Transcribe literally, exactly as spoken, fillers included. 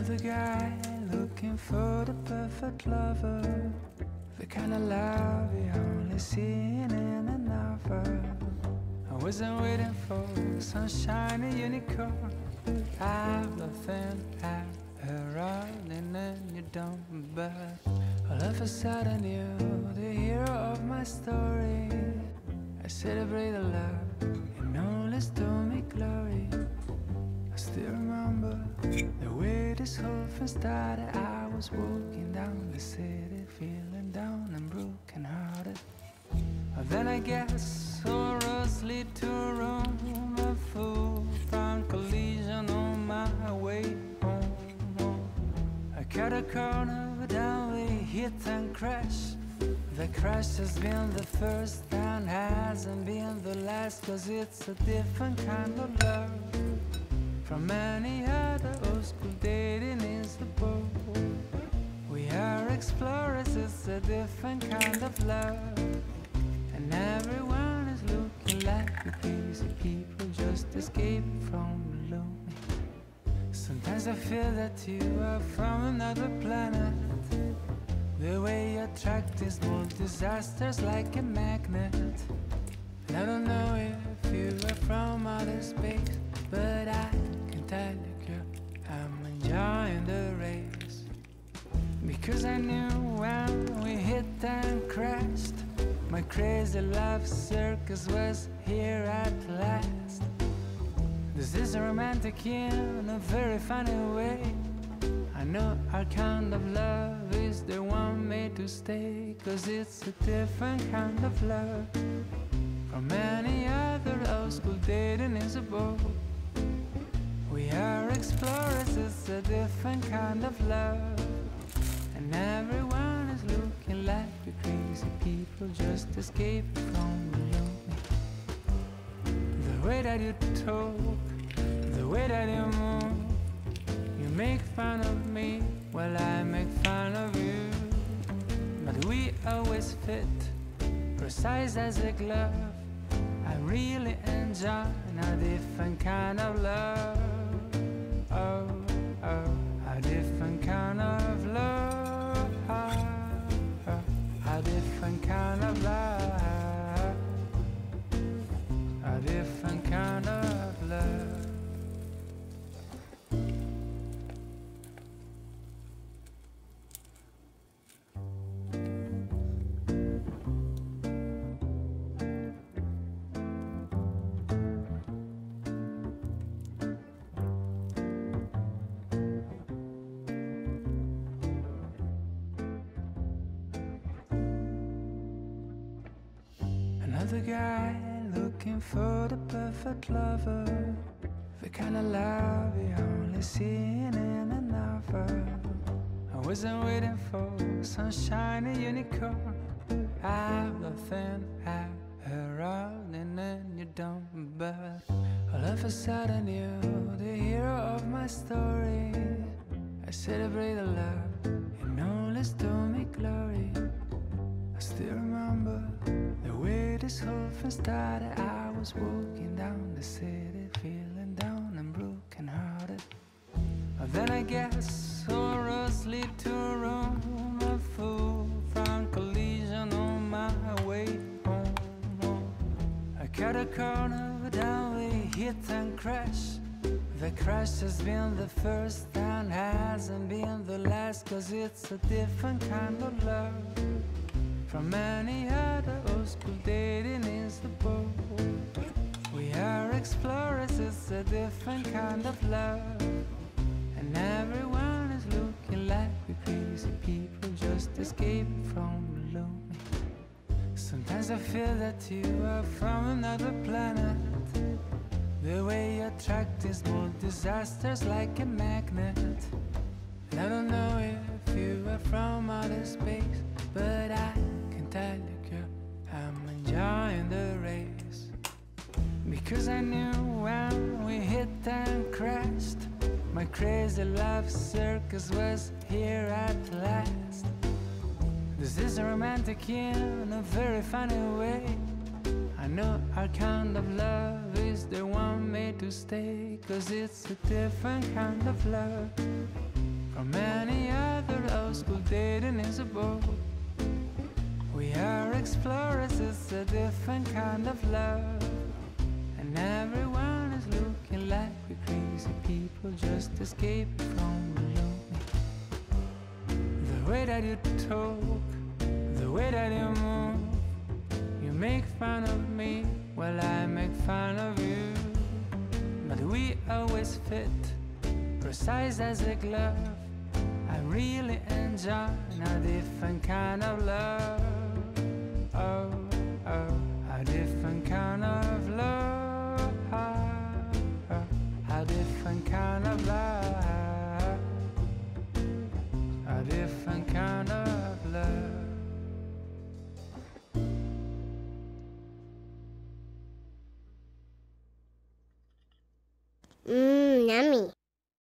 another guy looking for the perfect lover, the kind of love you only see in another. I wasn't waiting for sunshine and unicorn. I'm nothing at her running and you don't, but all of a sudden you're the hero of my story. I celebrate the love and all this to me glory. I still remember the way this whole thing started. I was walking down the city feeling down and broken hearted. Then I guess sorrows lead to Rome, a full-front collision on my way home. I cut a corner, but then we hit and crash. The crash has been the first and hasn't been the last, cause it's a different kind of love from any other. Old school dating is the boat. We are explorers, it's a different kind of love. Everyone is looking like a piece of people just escape from lonely. Sometimes I feel that you are from another planet. The way you attract these more disasters like a magnet. And I don't know if you are from outer space, but I can tell you, girl, I'm enjoying the race. Because I knew when we hit and crashed, my crazy love circus was here at last. This is romantic in a very funny way. I know our kind of love is the one made to stay, cause it's a different kind of love from any other. Old school dating is a boat. We are explorers, it's a different kind of love. And everyone is looking like the crazy people just escape from lonely. The way that you talk, the way that you move, you make fun of me while I make fun of you. But we always fit, precise as a glove. I really enjoy a different kind of love. Oh, oh, a different kind of love. A different kind of love, a different kind of love. Another guy looking for the perfect lover, the kind of love you only see in another. I wasn't waiting for sunshine and unicorn. I'm nothing at her running and you don't, but all of a sudden you're the hero of my story. I celebrate the love and all this to me glory. I still remember the way this whole thing started. I was walking down the city feeling down and broken hearted. Then I guess sorrows lead to Rome, a full-front collision on my way home. I cut a corner, but then we hit and crash. The crash has been the first and hasn't been the last, cause it's a different kind of love from any other. Old school dating is the boat. We are explorers, it's a different kind of love. And everyone is looking like the crazy people just escape from lonely. Sometimes I feel that you are from another planet. The way you attract these more disasters like a magnet. And I don't know if you are from outer space, but I can tell you, girl, I'm enjoying the race. Because I knew when we hit and crashed, my crazy love circus was here at last. This is romantic in a very funny way. I know our kind of love is the one made to stay, cause it's a different kind of love from any other old school dating is a bore. We are explorers, it's a different kind of love, and everyone is looking like we're crazy people just escaping from the lonely. The way that you talk, the way that you move, you make fun of me while I make fun of you. But we always fit, precise as a glove. I really enjoy a different kind of love. Oh, oh, a different kind of love. Oh, oh, a different kind of love. A different kind of love. Mmm, yummy.